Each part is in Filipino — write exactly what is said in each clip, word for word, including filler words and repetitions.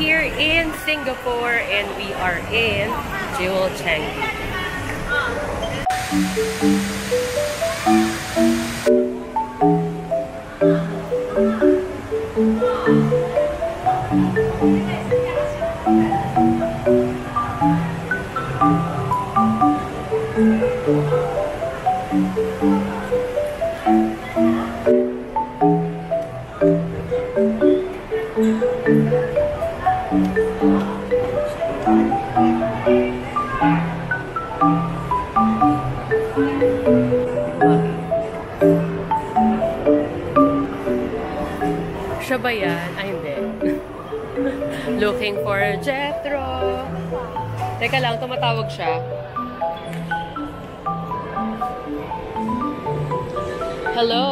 Here in Singapore, and we are in Jewel Changi. Shabayan, ay hindi. Looking for Jethro. Teka lang, tumatawag siya. Hello?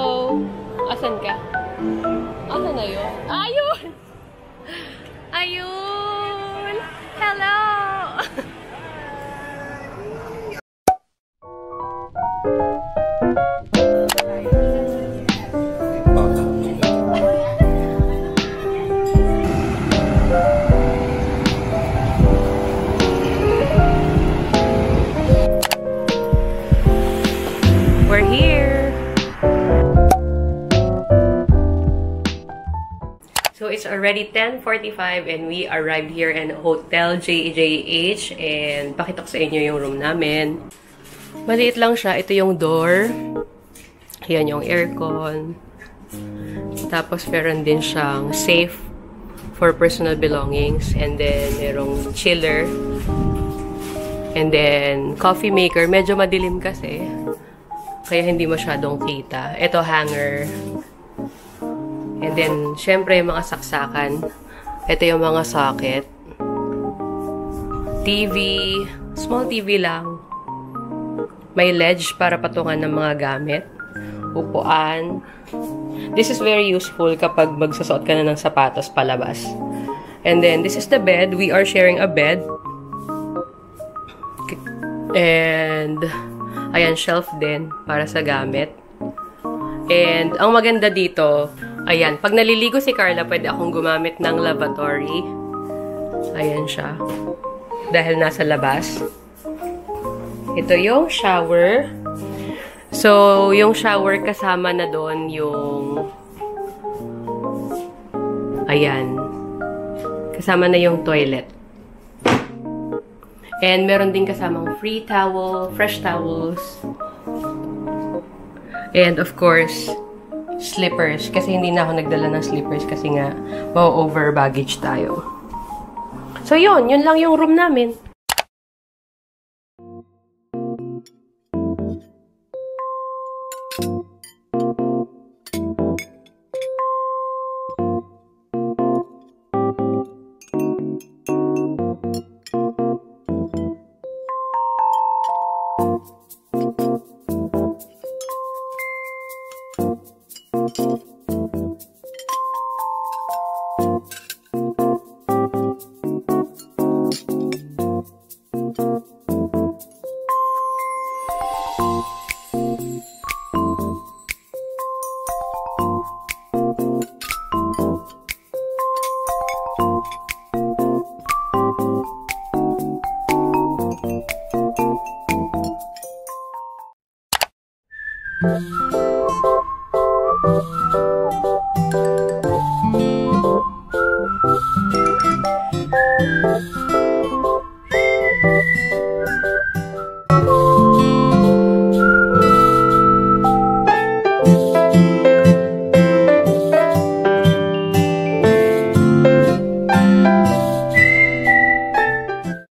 Asan ka? Asan na yun? Ayun! Ayun! Hello! We're here! So it's already ten forty-five and we arrived here in Hotel J J H, and pakita ko sa inyo yung room namin. Maliit lang siya. Ito yung door. Ayan yung aircon. Tapos meron din siyang safe for personal belongings, and then merong chiller, and then coffee maker. Medyo madilim kasi, kaya hindi masyadong kita. Ito hanger. And then, syempre, yung mga saksakan. Ito yung mga socket. T V. Small T V lang. May ledge para patungan ng mga gamit. Upuan. This is very useful kapag magsusuot ka na ng sapatos palabas. And then, this is the bed. We are sharing a bed. And, ayan, shelf din para sa gamit. And, ang maganda dito, ayan, pag naliligo si Carla, pwede akong gumamit ng lavatory. Ayan siya. Dahil nasa labas. Ito yung shower. So, yung shower kasama na doon yung... Ayan. Kasama na yung toilet. And meron din kasamang free towel, fresh towels. And of course, slippers. Kasi hindi na ako nagdala ng slippers kasi nga ma-over baggage tayo. So, yun. Yun lang yung room namin. Music.